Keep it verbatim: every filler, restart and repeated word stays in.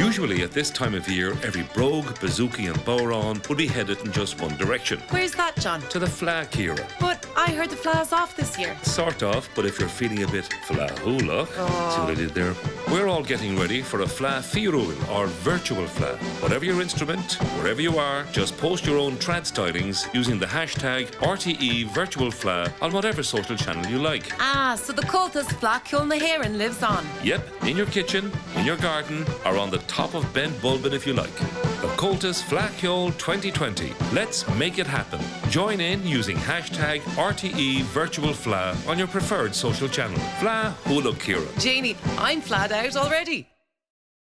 Usually at this time of year, every brogue, bazooki and boron would be headed in just one direction. Where's that, John? To the Fleadh Cheoil. But I heard the Fleagh's off this year. Sort of, but if you're feeling a bit Fleadh Hulab, oh. See what I did there? We're all getting ready for a Fleadh Fíorúil, or virtual Fleadh. Whatever your instrument, wherever you are, just post your own trads tidings using the hashtag R T É virtual Fleadh on whatever social channel you like. Ah, so the Comhaltas Fleadh Cheoil na hÉireann lives on. Yep, in your kitchen, in your garden, or on the top of Ben Bulben if you like. The Comhaltas Fleadh Cheoil twenty twenty. Let's make it happen. Join in using hashtag R T É virtual Fleadh on your preferred social channel. Fleadh Hulab Kyrum. Janie, I'm Fleadh out already.